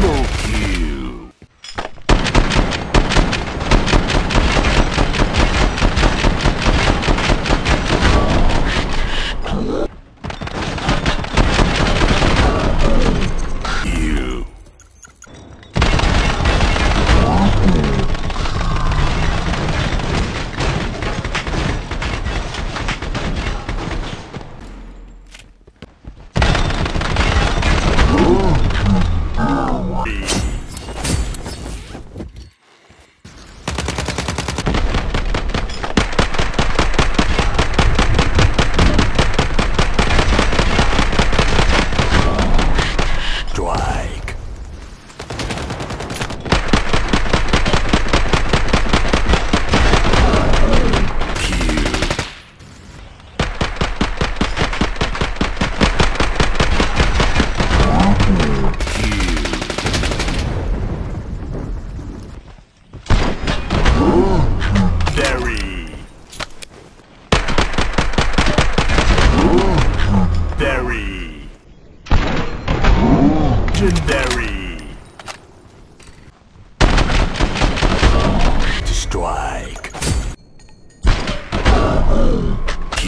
Double kill. You. Legendary. Strike. Q.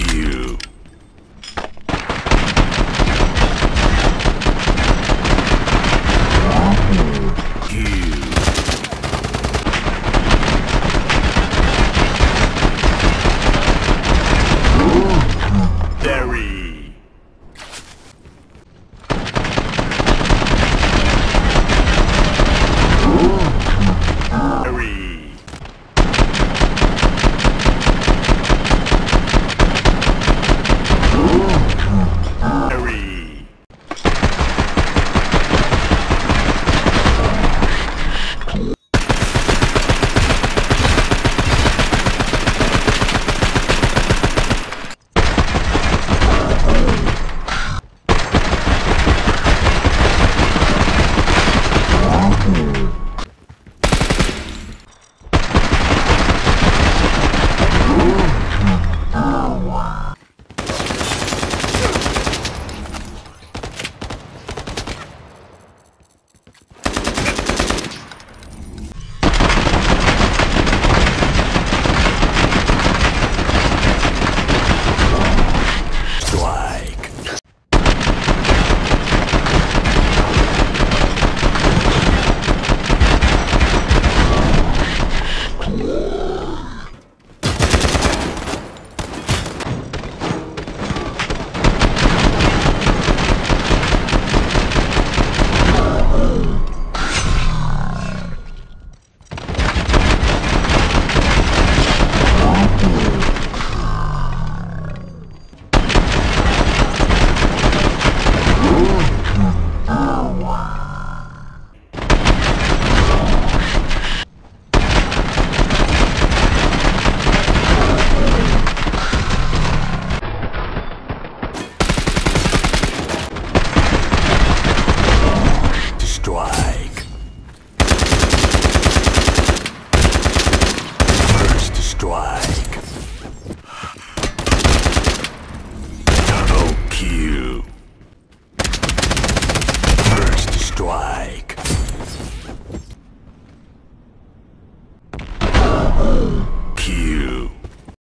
Double kill. First strike.